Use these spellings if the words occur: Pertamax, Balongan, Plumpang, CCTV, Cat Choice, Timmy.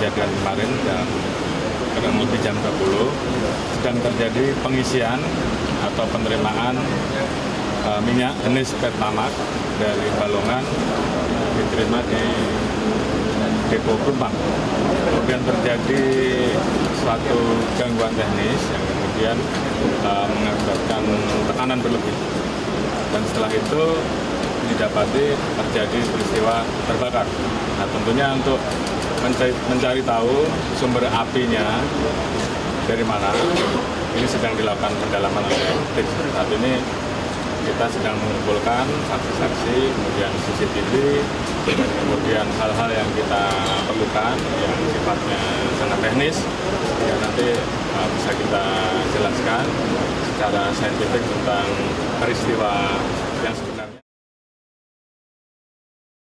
kejadian kemarin dan kurang lebih jam 20 sedang terjadi pengisian atau penerimaan minyak jenis Pertamax dari Balongan diterima di depo Plumpang. Kemudian terjadi suatu gangguan teknis yang kemudian mengakibatkan tekanan berlebih. Dan setelah itu didapati terjadi peristiwa terbakar. Nah, tentunya untuk mencari tahu sumber apinya dari mana, ini sedang dilakukan pendalaman oleh tim. Saat ini kita sedang mengumpulkan saksi-saksi, kemudian CCTV, kemudian hal-hal yang kita perlukan yang sifatnya sangat teknis, yang nanti bisa kita jelaskan secara saintifik tentang peristiwa yang sebenarnya.